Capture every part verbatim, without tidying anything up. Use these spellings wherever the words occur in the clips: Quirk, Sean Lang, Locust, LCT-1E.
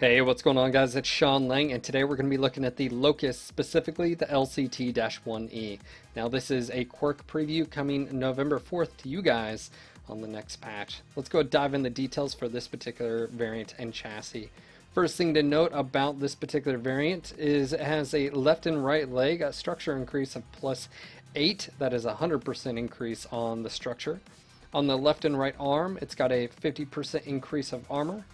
Hey, what's going on guys? It's Sean Lang and today we're going to be looking at the Locust, specifically the L C T one E. Now this is a quirk preview coming November fourth to you guys on the next patch. Let's go dive in the details for this particular variant and chassis. First thing to note about this particular variant is it has a left and right leg a structure increase of plus eight. That is a one hundred percent increase on the structure. On the left and right arm, it's got a fifty percent increase of armor.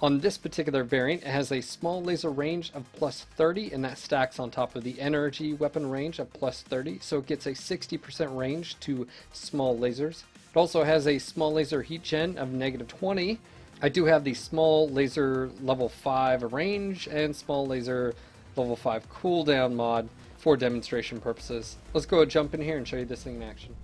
On this particular variant, it has a small laser range of plus thirty, and that stacks on top of the energy weapon range of plus thirty, so it gets a sixty percent range to small lasers. It also has a small laser heat gen of negative twenty. I do have the small laser level five range and small laser level five cooldown mod for demonstration purposes. Let's go jump in here and show you this thing in action.